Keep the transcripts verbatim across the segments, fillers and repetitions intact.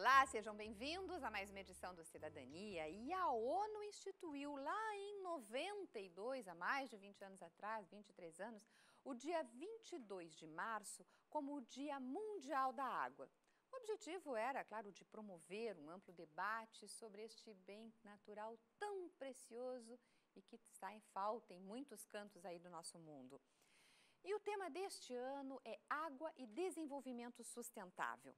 Olá, sejam bem-vindos a mais uma edição do Cidadania. E a ONU instituiu lá em noventa e dois, há mais de vinte anos atrás, vinte e três anos, o dia vinte e dois de março como o Dia Mundial da Água. O objetivo era, claro, de promover um amplo debate sobre este bem natural tão precioso e que está em falta em muitos cantos aí do nosso mundo. E o tema deste ano é Água e Desenvolvimento Sustentável.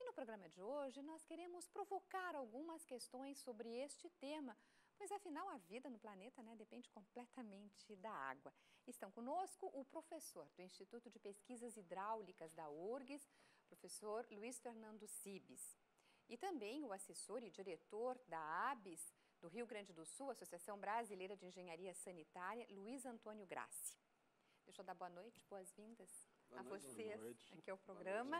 E no programa de hoje, nós queremos provocar algumas questões sobre este tema, pois afinal a vida no planeta, né, depende completamente da água. Estão conosco o professor do Instituto de Pesquisas Hidráulicas da U F R G S, professor Luiz Fernando Cybis, e também o assessor e diretor da ABES do Rio Grande do Sul, Associação Brasileira de Engenharia Sanitária, Luiz Antônio Grassi. Deixa eu dar boa noite, boas-vindas a vocês aqui ao programa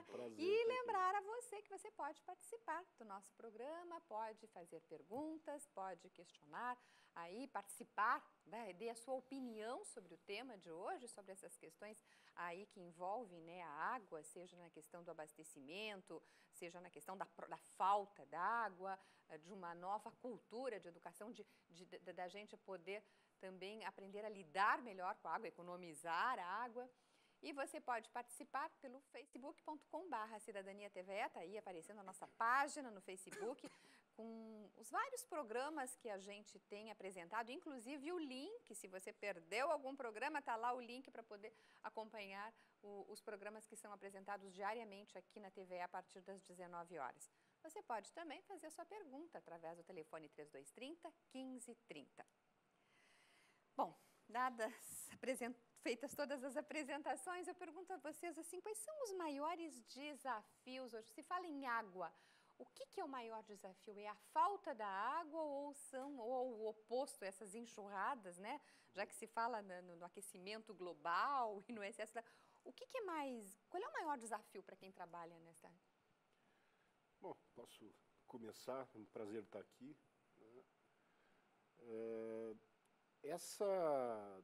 e lembrar a você que você pode participar do nosso programa, pode fazer perguntas, pode questionar, aí participar, né, dê a sua opinião sobre o tema de hoje, sobre essas questões aí que envolvem, né, a água, seja na questão do abastecimento, seja na questão da, da falta d'água, de uma nova cultura de educação, de, de, de, da gente poder também aprender a lidar melhor com a água, economizar a água. E você pode participar pelo facebook ponto com barra Cidadania T V E, está aí aparecendo a nossa página no Facebook, com os vários programas que a gente tem apresentado, inclusive o link, se você perdeu algum programa, está lá o link para poder acompanhar o, os programas que são apresentados diariamente aqui na T V E a partir das dezenove horas. Você pode também fazer a sua pergunta através do telefone trinta e dois trinta, quinze trinta. Bom, dadas apresentações, feitas todas as apresentações, eu pergunto a vocês assim, quais são os maiores desafios hoje? Se fala em água, o que, que é o maior desafio? É a falta da água ou são ou o oposto, essas enxurradas, né? Já que se fala no, no aquecimento global e no excesso da... O que, que é mais... Qual é o maior desafio para quem trabalha nessa área? Bom, posso começar, é um prazer estar aqui. É, essa...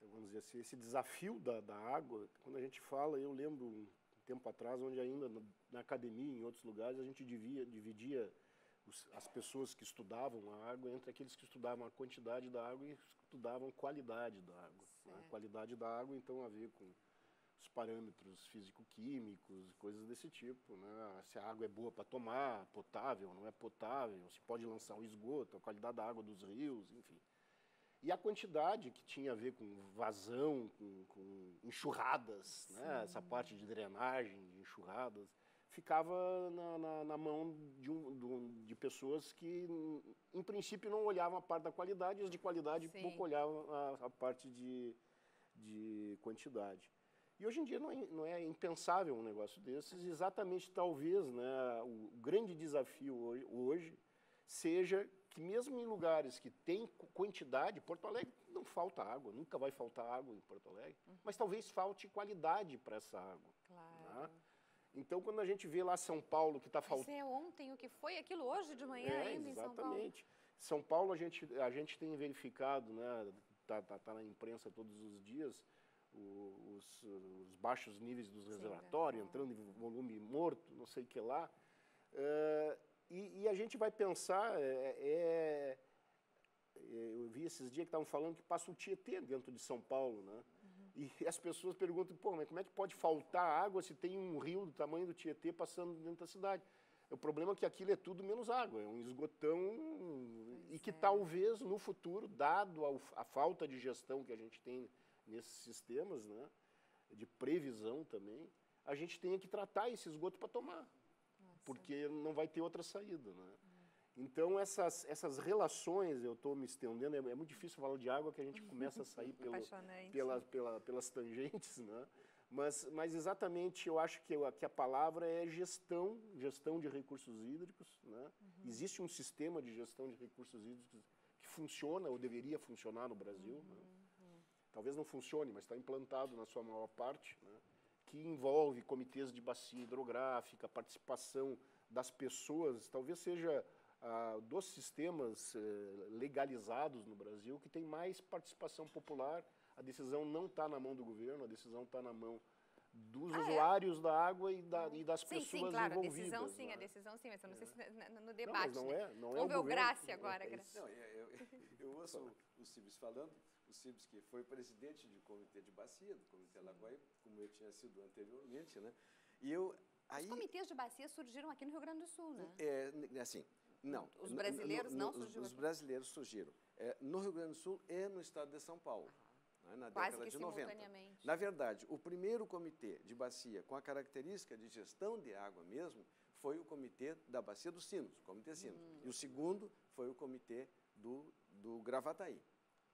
vamos dizer assim, esse desafio da, da água, quando a gente fala, eu lembro um tempo atrás, onde ainda na, na academia e em outros lugares, a gente divia, dividia os, as pessoas que estudavam a água entre aqueles que estudavam a quantidade da água e estudavam a qualidade da água. Né? A qualidade da água, então, a ver com os parâmetros físico-químicos, coisas desse tipo. Né? Se a água é boa para tomar, potável, não é potável, se pode lançar o esgoto, a qualidade da água dos rios, enfim. E a quantidade que tinha a ver com vazão, com, com enxurradas, né? Essa parte de drenagem, de enxurradas, ficava na, na, na mão de, um, de pessoas que, em princípio, não olhavam a parte da qualidade, e as de qualidade Sim. pouco olhavam a, a parte de, de quantidade. E hoje em dia não é, não é impensável um negócio desses, exatamente talvez, né, o grande desafio hoje, hoje seja que mesmo em lugares que tem quantidade, Porto Alegre não falta água, nunca vai faltar água em Porto Alegre, uhum. mas talvez falte qualidade para essa água. Claro. Né? Então, quando a gente vê lá São Paulo que está faltando... Isso é ontem, o que foi aquilo hoje de manhã é, ainda exatamente. em São Paulo. Exatamente. São Paulo a gente, a gente tem verificado, né, tá, tá, tá na imprensa todos os dias, os, os baixos níveis dos reservatórios, entrando em volume morto, não sei o que lá. É, E, e a gente vai pensar, é, é, eu vi esses dias que estavam falando que passa o Tietê dentro de São Paulo, né? Uhum. E as pessoas perguntam, pô, mas como é que pode faltar água se tem um rio do tamanho do Tietê passando dentro da cidade? O problema é que aquilo é tudo menos água, é um esgotão pois e que é. talvez no futuro, dado a, a falta de gestão que a gente tem nesses sistemas, né, de previsão também, a gente tenha que tratar esse esgoto para tomar. Nossa. Porque não vai ter outra saída, né? Uhum. Então, essas, essas relações, eu estou me estendendo, é, é muito difícil falar de água que a gente começa a sair pelo, pela, pela, pelas tangentes, né? Mas, mas exatamente, eu acho que, eu, que a palavra é gestão, gestão de recursos hídricos, né? Uhum. Existe um sistema de gestão de recursos hídricos que funciona ou deveria funcionar no Brasil, uhum. né? Uhum. Talvez não funcione, mas está implantado na sua maior parte, né? Que envolve comitês de bacia hidrográfica, participação das pessoas, talvez seja ah, dos sistemas eh, legalizados no Brasil, que tem mais participação popular. A decisão não está na mão do governo, a decisão está na mão dos ah, usuários é? da água e, da, e das sim, pessoas sim, claro, envolvidas. Sim, claro, né? a decisão sim, mas eu não é. sei se no, no debate. Não, mas não é, não é o governo. Grassi agora. É não, eu, eu, eu ouço o Cybis falando, o Cybis que foi presidente do comitê de bacia, do comitê Lagoaíba, como eu tinha sido anteriormente, né? E eu, aí, os comitês de bacia surgiram aqui no Rio Grande do Sul, né? É, assim, não. Os brasileiros no, no, não surgiram? Os, os brasileiros surgiram é, no Rio Grande do Sul e no estado de São Paulo. Ah. Na década de noventa. Na verdade, o primeiro comitê de bacia com a característica de gestão de água mesmo foi o comitê da Bacia dos Sinos, o comitê Sinos. Hum. E o segundo foi o comitê do, do Gravataí.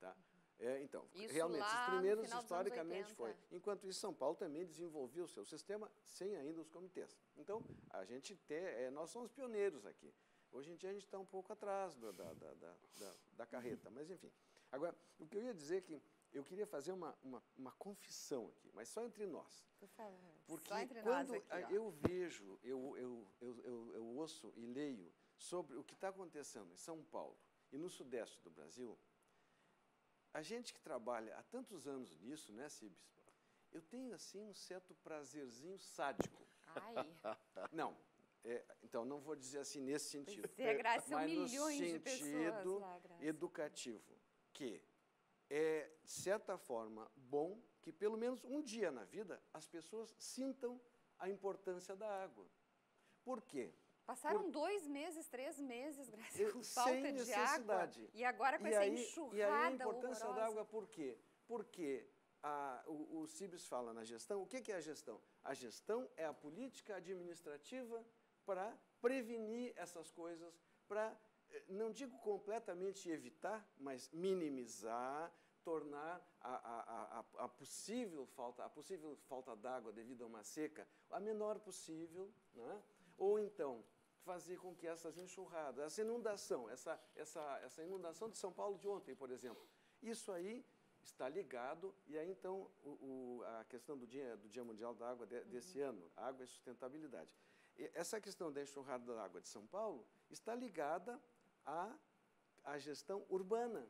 Tá? É, então, isso realmente, os primeiros historicamente foi. Enquanto isso, São Paulo também desenvolveu o seu sistema sem ainda os comitês. Então, a gente tem, é, nós somos pioneiros aqui. Hoje em dia a gente está um pouco atrás da, da, da, da, da carreta, mas enfim. Agora, o que eu ia dizer é que eu queria fazer uma, uma, uma confissão aqui, mas só entre nós. Por favor. Porque só entre nós quando aqui, eu vejo, eu, eu, eu, eu, eu ouço e leio sobre o que está acontecendo em São Paulo e no sudeste do Brasil, a gente que trabalha há tantos anos nisso, né, Cybis? Eu tenho, assim, um certo prazerzinho sádico. Ai! Não. É, então, não vou dizer assim nesse sentido. Pois é, Graça, são milhões de pessoas lá, Graça. Mas no sentido educativo, que é, de certa forma, bom que, pelo menos um dia na vida, as pessoas sintam a importância da água. Por quê? Passaram Por... dois meses, três meses, Graça, com falta de água. E agora com e essa aí, enxurrada E aí a importância horrorosa. da água por quê? Porque a, o, o Cybis fala na gestão. O que, que é a gestão? A gestão é a política administrativa para prevenir essas coisas, para... não digo completamente evitar, mas minimizar, tornar a, a, a, a possível falta, a possível falta d'água devido a uma seca a menor possível, né? Ou então fazer com que essas enxurradas, essa inundação, essa, essa, essa inundação de São Paulo de ontem, por exemplo, isso aí está ligado, e aí então o, o, a questão do dia, do Dia Mundial da Água de, desse uhum. ano, água e sustentabilidade. E essa questão da enxurrada da água de São Paulo está ligada A, a gestão urbana,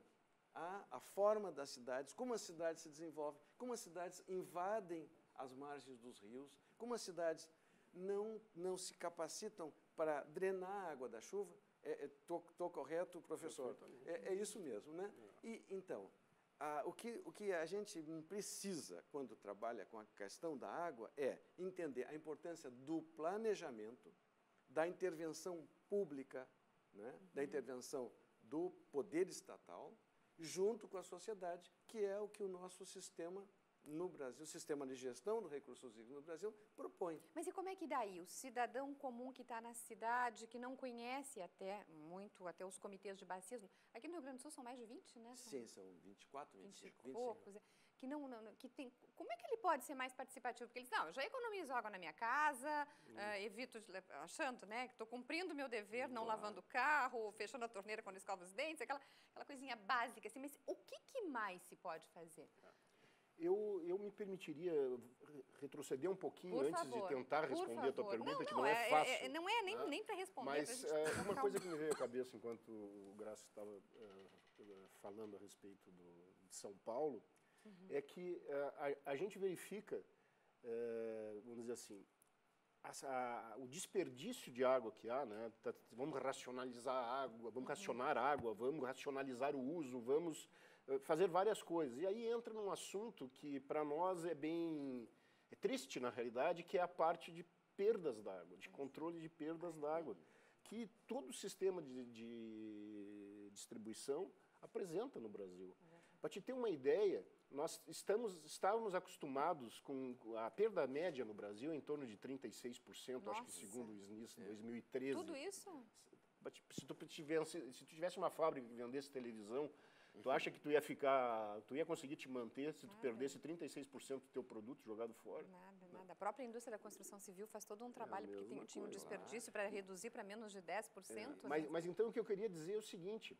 a, a forma das cidades, como as cidades se desenvolvem, como as cidades invadem as margens dos rios, como as cidades não, não se capacitam para drenar a água da chuva. Estou correto, professor? É, é isso mesmo, né? E, então, a, o, que, o que a gente precisa quando trabalha com a questão da água é entender a importância do planejamento, da intervenção pública, né? Uhum. Da intervenção do poder estatal, junto com a sociedade, que é o que o nosso sistema no Brasil, o sistema de gestão do recursos hídricos no Brasil, propõe. Mas e como é que daí? O cidadão comum que está na cidade, que não conhece até muito, até os comitês de bacias, aqui no Rio Grande do Sul são mais de vinte, né? Sim, são vinte e quatro, vinte e cinco. vinte e poucos. Que não, não, que tem, como é que ele pode ser mais participativo? Porque ele diz, não, eu já economizo água na minha casa, hum. uh, evito, achando, né, que estou cumprindo o meu dever, não, não lavando o carro, fechando a torneira quando escovo os dentes, aquela, aquela coisinha básica, assim, mas o que, que mais se pode fazer? Eu, eu me permitiria retroceder um pouquinho por antes favor, de tentar responder a tua pergunta, não, não, que não é, é fácil. É, não é nem, né? nem para responder. Mas é, uma coisa um... que me veio à cabeça enquanto o Graça estava uh, falando a respeito do, de São Paulo, uhum. é que uh, a, a gente verifica, uh, vamos dizer assim, a, a, o desperdício de água que há, né? Tá, vamos racionalizar a água, vamos uhum. racionar a água, vamos racionalizar o uso, vamos... fazer várias coisas. E aí entra num assunto que para nós é bem é triste, na realidade, que é a parte de perdas d'água, de controle de perdas d'água, que todo o sistema de, de distribuição apresenta no Brasil. Para te ter uma ideia, nós estamos, estávamos acostumados com a perda média no Brasil em torno de trinta e seis por cento, Nossa. acho que segundo o S N I S, é. dois mil e treze. Tudo isso? Se tu tivesse, se tu tivesse uma fábrica que vendesse televisão, tu acha que tu ia ficar, tu ia conseguir te manter se nada. tu perdesse trinta e seis por cento do teu produto jogado fora? Nada, nada. A própria indústria da construção civil faz todo um trabalho, é porque tem, tinha um desperdício para reduzir para menos de dez por cento. É. Né? Mas, mas então o que eu queria dizer é o seguinte,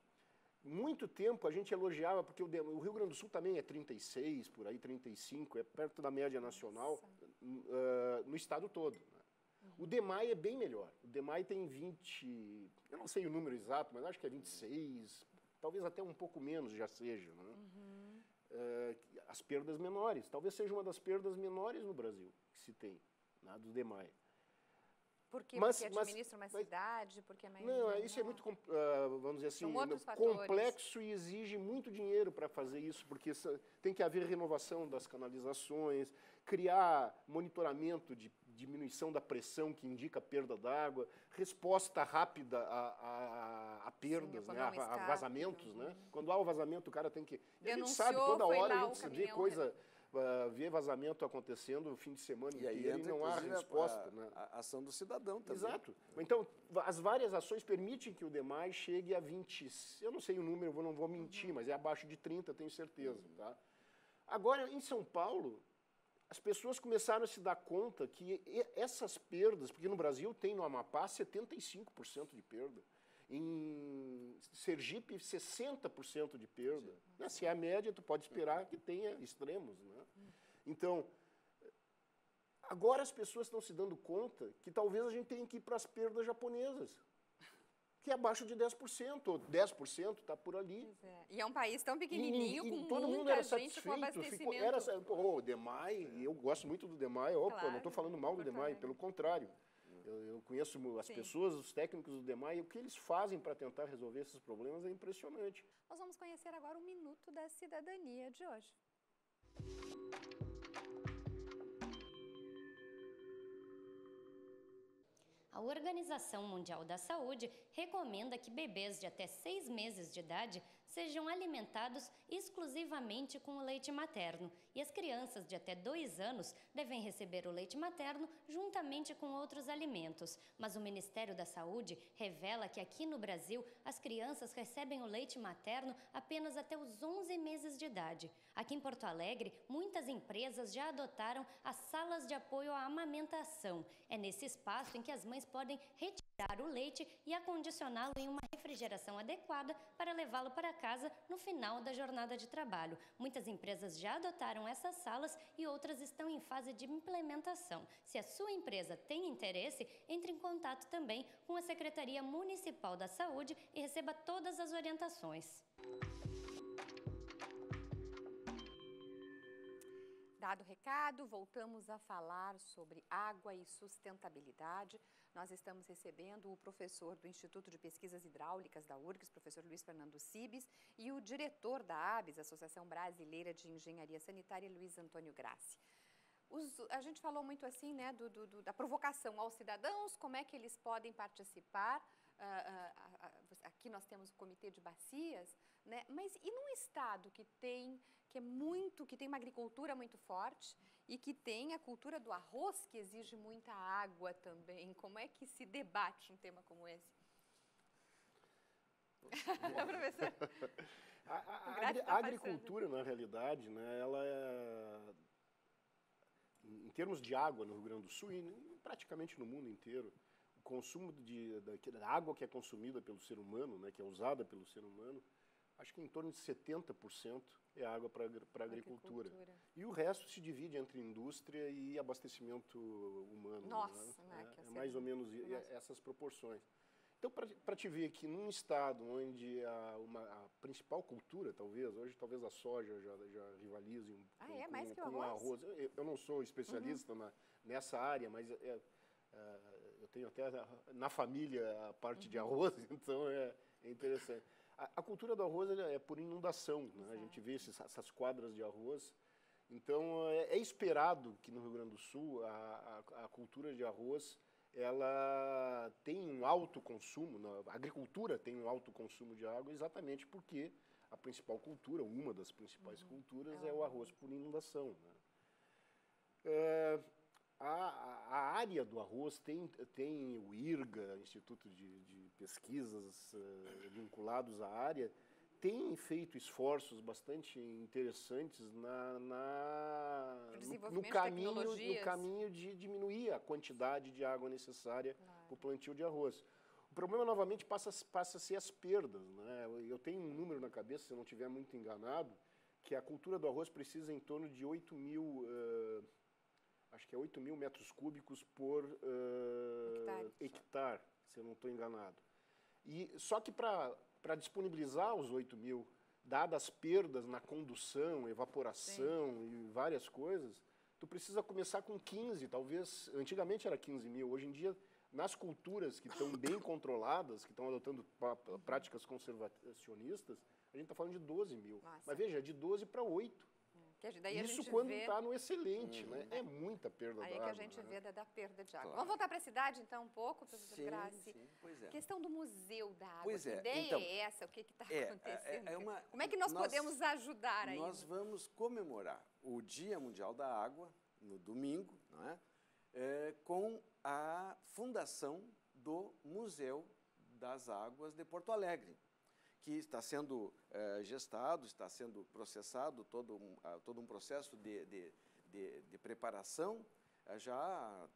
muito tempo a gente elogiava, porque o, o Rio Grande do Sul também é trinta e seis, por aí trinta e cinco, é perto da média nacional, uh, no estado todo. O D M A E é bem melhor. O D M A E tem vinte, eu não sei o número exato, mas acho que é vinte e seis, talvez até um pouco menos já seja. Né? Uhum. uh, as perdas menores. Talvez seja uma das perdas menores no Brasil que se tem, né, do D M A E. Por quê? Mas, porque administra uma mas, cidade, porque é mais... Não, menor. Isso é muito, uh, vamos dizer assim, complexo e exige muito dinheiro para fazer isso, porque tem que haver renovação das canalizações, criar monitoramento de diminuição da pressão que indica perda d'água, resposta rápida a, a, a perdas, sim, né, a, a vazamentos. Uhum. Né? Quando há o vazamento, o cara tem que... Denunciou, a gente sabe, toda hora a gente se vê coisa... Uh, ver vazamento acontecendo no fim de semana e aí entra, não há resposta. A, né? a ação do cidadão também. Exato. Então, as várias ações permitem que o D M A E chegue a vinte, eu não sei o número, eu não vou mentir, mas é abaixo de trinta, tenho certeza. Uhum. Tá? Agora, em São Paulo, as pessoas começaram a se dar conta que essas perdas, porque no Brasil tem no Amapá setenta e cinco por cento de perda, em Sergipe, sessenta por cento de perda. Né? Se é a média, tu pode esperar que tenha extremos. Né? Então, agora as pessoas estão se dando conta que talvez a gente tenha que ir para as perdas japonesas, que é abaixo de dez por cento, ou dez por cento está por ali. É. E é um país tão pequenininho, e, e, com e todo muita mundo era gente com abastecimento. Ficou, era, oh, o D M A E, é. Eu gosto muito do D M A E, opa, claro, não estou falando mal do D M A E, pelo contrário. Eu, eu conheço as Sim. pessoas, os técnicos do D M A E, e o que eles fazem para tentar resolver esses problemas é impressionante. Nós vamos conhecer agora o Minuto da Cidadania de hoje. A Organização Mundial da Saúde recomenda que bebês de até seis meses de idade sejam alimentados exclusivamente com o leite materno, e as crianças de até dois anos devem receber o leite materno juntamente com outros alimentos. Mas o Ministério da Saúde revela que aqui no Brasil as crianças recebem o leite materno apenas até os onze meses de idade. Aqui em Porto Alegre, muitas empresas já adotaram as salas de apoio à amamentação. É nesse espaço em que as mães podem retirar o leite e acondicioná-lo em uma refrigeração adequada para levá-lo para casa no final da jornada de trabalho. Muitas empresas já adotaram essas salas e outras estão em fase de implementação. Se a sua empresa tem interesse, entre em contato também com a Secretaria Municipal da Saúde e receba todas as orientações. Dado o recado, voltamos a falar sobre água e sustentabilidade. Nós estamos recebendo o professor do Instituto de Pesquisas Hidráulicas da U F R G S, professor Luiz Fernando Cybis, e o diretor da ABES, Associação Brasileira de Engenharia Sanitária, Luiz Antônio Grassi. Os, a gente falou muito assim, né, do, do, da provocação aos cidadãos, como é que eles podem participar. Uh, uh, uh, aqui nós temos o Comitê de Bacias, né? Mas e num estado que tem, que é muito, que tem uma agricultura muito forte e que tem a cultura do arroz que exige muita água também, como é que se debate um tema como esse? Professor, a, a, a, tá a agricultura, na realidade, né, ela é, em termos de água no Rio Grande do Sul e praticamente no mundo inteiro, consumo de, da, da água que é consumida pelo ser humano, né, que é usada pelo ser humano, acho que em torno de setenta por cento é água para a agricultura. agricultura. E o resto se divide entre indústria e abastecimento humano. Nossa, né? Né? É, é mais ou menos Nossa. essas proporções. Então, para te ver que num estado onde a, uma, a principal cultura, talvez, hoje talvez a soja já, já rivalize um, ah, é? com, mais que o com arroz. arroz. Eu, eu não sou especialista uhum. na, nessa área, mas... É, eu tenho até na família a parte uhum. de arroz, então é interessante. A, a cultura do arroz é por inundação, né? A gente vê esses, essas quadras de arroz. Então, é, é esperado que no Rio Grande do Sul a, a, a cultura de arroz ela tem um alto consumo, a agricultura tem um alto consumo de água exatamente porque a principal cultura, uma das principais uhum. culturas, é o arroz por inundação. Né? É... A, a área do arroz tem, tem o I R G A, Instituto de, de Pesquisas uh, vinculados à área, tem feito esforços bastante interessantes na, na, no, no caminho, no caminho de diminuir a quantidade de água necessária claro. para o plantio de arroz. O problema, novamente, passa, passa a ser as perdas. Né? Eu tenho um número na cabeça, se eu não estiver muito enganado, que a cultura do arroz precisa em torno de oito mil... Uh, acho que é oito mil metros cúbicos por uh, hectare, hectare, se eu não estou enganado. E, só que para disponibilizar os oito mil dadas as perdas na condução, evaporação Sim. e várias coisas, tu precisa começar com quinze, talvez, antigamente era quinze mil, hoje em dia, nas culturas que estão bem controladas, que estão adotando práticas conservacionistas, a gente está falando de doze mil. Nossa. Mas veja, de doze para oito. Daí isso a gente quando está vê... no excelente, hum, né? É muita perda aí de água. Aí é que a gente né? vê da, da perda de água. Claro. Vamos voltar para a cidade, então, um pouco, professor sim, Grassi? Sim, pois é. Questão do Museu da Água. Pois é. A ideia então, é essa? O que está é, acontecendo? É uma... Como é que nós, nós podemos ajudar aí? Nós vamos comemorar o Dia Mundial da Água, no domingo, não é? É, com a fundação do Museu das Águas de Porto Alegre, que está sendo eh, gestado, está sendo processado, todo um, uh, todo um processo de, de, de, de preparação, uh, já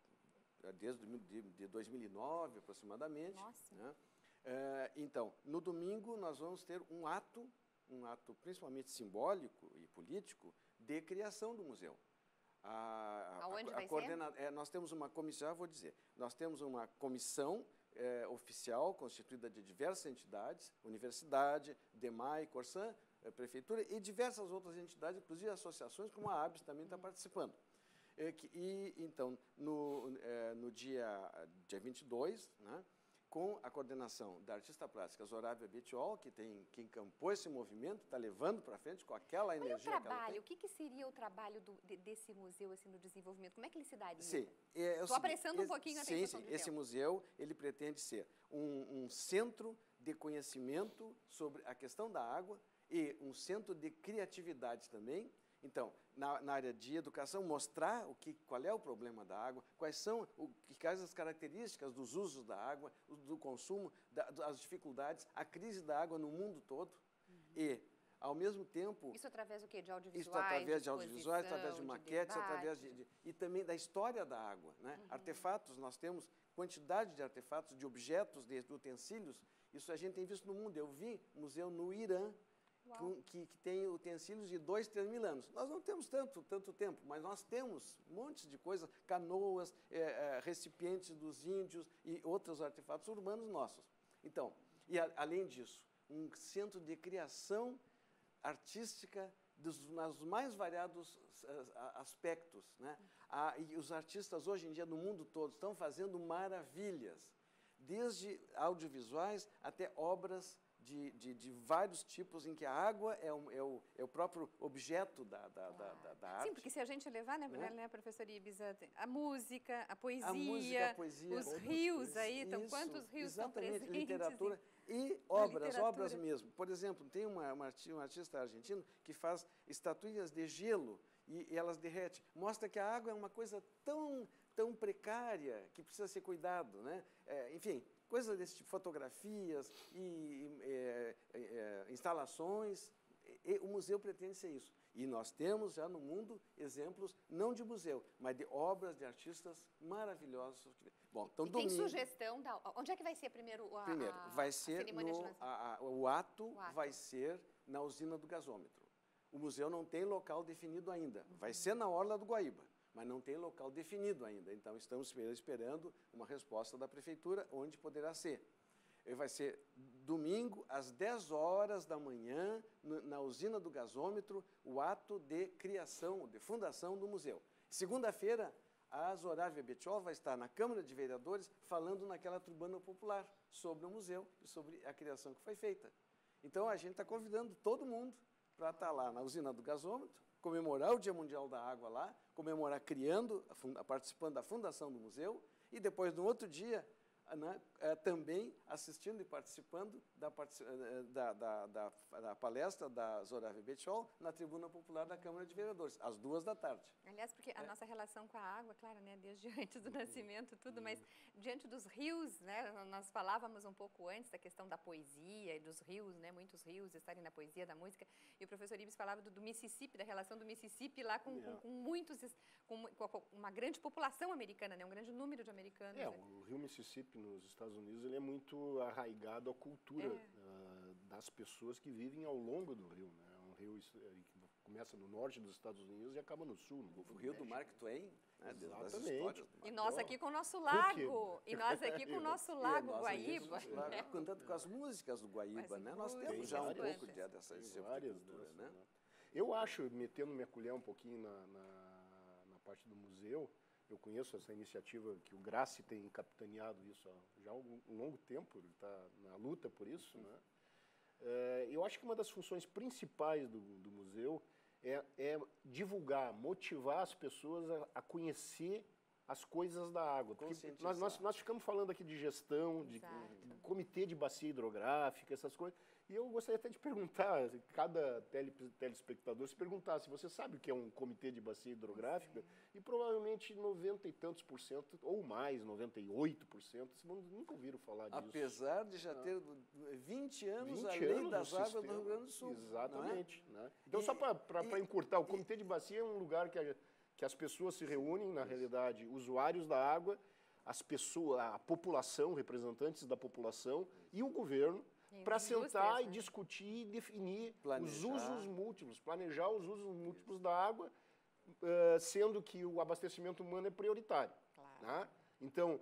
desde de, de dois mil e nove, aproximadamente. Nossa. Né? Uh, então, no domingo, nós vamos ter um ato, um ato principalmente simbólico e político, de criação do museu. A, Aonde a, vai a coordena... ser? É, nós temos uma comissão, vou dizer, nós temos uma comissão É, oficial, constituída de diversas entidades, universidade, D M A E, Corsan, é, prefeitura e diversas outras entidades, inclusive associações, como a ABES também está participando. É, que, e, então, no, é, no dia, dia vinte e dois, né, com a coordenação da artista plástica Zorávia Betiol, que, tem, que encampou esse movimento, está levando para frente com aquela energia. Olha o trabalho, que ela tem. O que, que seria o trabalho do, de, desse museu assim, no desenvolvimento? Como é que ele se daria? Sim. Estou apressando um pouquinho a sim, sim, do esse tempo. Museu, ele pretende ser um, um centro de conhecimento sobre a questão da água e um centro de criatividade também. Então, na, na área de educação, mostrar o que, qual é o problema da água, quais são o, quais as características dos usos da água, do consumo, da, das dificuldades, a crise da água no mundo todo uhum. e... Ao mesmo tempo... Isso através do quê? De audiovisuais? Isso através de audiovisuais, através de maquetes, de através de, de... E também da história da água, né? Uhum. Artefatos, nós temos quantidade de artefatos, de objetos, de utensílios. Isso a gente tem visto no mundo. Eu vi museu no Irã, com, que, que tem utensílios de dois, três mil anos. Nós não temos tanto, tanto tempo, mas nós temos um monte de coisas, canoas, é, é, recipientes dos índios e outros artefatos urbanos nossos. Então, e a, além disso, um centro de criação artística dos, nos mais variados aspectos, né? Ah, e os artistas hoje em dia no mundo todo estão fazendo maravilhas, desde audiovisuais até obras de, de, de vários tipos, em que a água é o, é o, é o próprio objeto da, da, ah. da, da, da arte. Sim, porque se a gente levar, né, né professora Ibis, a música, a poesia, a música, a poesia os rios aí, então, isso, quantos rios estão presentes? Literatura. E obras, obras mesmo. Por exemplo, tem uma, uma, um artista argentino que faz estatuilhas de gelo e, e elas derretem. Mostra que a água é uma coisa tão, tão precária que precisa ser cuidado, né? É, enfim, coisas desse tipo, fotografias e é, é, instalações. E o museu pretende ser isso. E nós temos já no mundo exemplos, não de museu, mas de obras de artistas maravilhosos. Bom, então, e tem domingo, sugestão? Da, onde é que vai ser primeiro a, primeiro, vai ser a cerimônia no, de a, a, o, ato o ato vai ser na Usina do Gasômetro. O museu não tem local definido ainda. Uhum. Vai ser na Orla do Guaíba, mas não tem local definido ainda. Então, estamos esperando uma resposta da prefeitura onde poderá ser. Vai ser domingo, às dez horas da manhã, na Usina do Gasômetro, o ato de criação, de fundação do museu. Segunda-feira, a Zorávia Betiol vai estar na Câmara de Vereadores falando naquela tribuna popular sobre o museu e sobre a criação que foi feita. Então, a gente está convidando todo mundo para estar lá na Usina do Gasômetro, comemorar o Dia Mundial da Água lá, comemorar criando, participando da fundação do museu e depois, no outro dia, Na, eh, também assistindo e participando da, da, da, da, da palestra da Zorávia Betiol na Tribuna Popular da Câmara de Vereadores, às duas da tarde. Aliás, porque a é. nossa relação com a água, claro, né, desde antes do nascimento, tudo, mas diante dos rios, né, nós falávamos um pouco antes da questão da poesia e dos rios, né, muitos rios estarem na poesia, da música, e o professor Ibis falava do, do Mississippi, da relação do Mississippi lá com, é. com, com muitos, com, com uma grande população americana, né, um grande número de americanos. É, né? O rio Mississippi nos Estados Unidos, ele é muito arraigado à cultura é. uh, das pessoas que vivem ao longo do rio, né? É um rio começa no norte dos Estados Unidos e acaba no sul. No Golfo do Rio do Mark Twain. Né? Exatamente. E nós aqui com o nosso lago. E nós aqui com o nosso lago Guaíba. Né? Cantando com as músicas do Guaíba, né? Nós temos já um pouco de dessa cultura, né? Eu acho, metendo minha colher um pouquinho na, na, na parte do museu, eu conheço essa iniciativa que o Grassi tem capitaneado isso há já há um longo tempo, ele está na luta por isso, né? É, eu acho que uma das funções principais do, do museu é, é divulgar, motivar as pessoas a, a conhecer as coisas da água. Nós, nós, nós ficamos falando aqui de gestão, de, de comitê de bacia hidrográfica, essas coisas. E eu gostaria até de perguntar, cada tele, telespectador se perguntasse, você sabe o que é um comitê de bacia hidrográfica? Sim. E provavelmente noventa e tantos por cento, ou mais, noventa e oito por cento, vocês nunca ouviram falar disso. Apesar de já ter vinte anos a lei das águas do Rio Grande do Sul. Exatamente. Não é? Né? Então, e, só para encurtar, o comitê de bacia é um lugar que a que as pessoas se reúnem, na realidade, usuários da água, as pessoas, a população, representantes da população e o governo, para sentar e discutir e definir os usos múltiplos, planejar os usos múltiplos da água, sendo que o abastecimento humano é prioritário. Claro. Né? Então,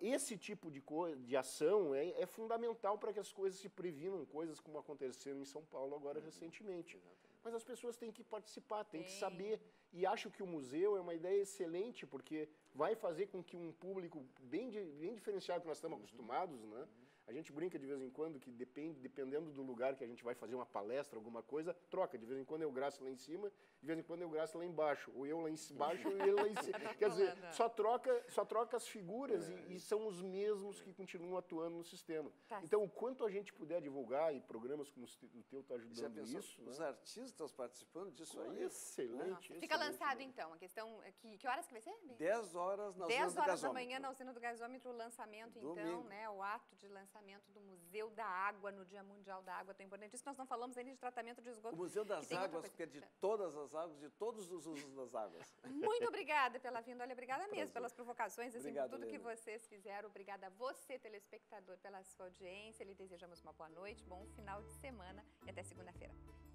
esse tipo de, coisa, de ação é, é fundamental para que as coisas se previnam, coisas como aconteceram em São Paulo agora uhum. recentemente. Exatamente. Mas as pessoas têm que participar, têm Sim. que saber. E acho que o museu é uma ideia excelente, porque vai fazer com que um público bem, bem diferenciado que nós estamos uhum. acostumados, né? Uhum. A gente brinca de vez em quando que depende, dependendo do lugar que a gente vai fazer uma palestra, alguma coisa, troca. De vez em quando eu graço lá em cima, de vez em quando eu graço lá embaixo. Ou eu lá embaixo ou ele lá em cima. Quer dizer, só troca, só troca as figuras é. e, e são os mesmos que continuam atuando no sistema. Tá. Então, o quanto a gente puder divulgar, e programas como o teu está ajudando pensou, isso... Os né? artistas participando disso ah, aí. Excelente. Nossa. Fica excelente, lançado, né? Então, a questão... Que, que horas que vai ser? dez horas na Usina do Gasômetro. dez horas da manhã na Usina do Gasômetro, o lançamento, Domingo. então, né? O ato de lançamento. do Museu da Água no Dia Mundial da Água, tão importante. Isso nós não falamos ainda de tratamento de esgoto. O Museu das Águas, porque é de todas as águas, de todos os usos das águas. Muito obrigada pela vinda. Olha, obrigada Prazer. mesmo pelas provocações, assim, por tudo Lena. que vocês fizeram. Obrigada a você, telespectador, pela sua audiência. Lhe desejamos uma boa noite, bom final de semana e até segunda-feira.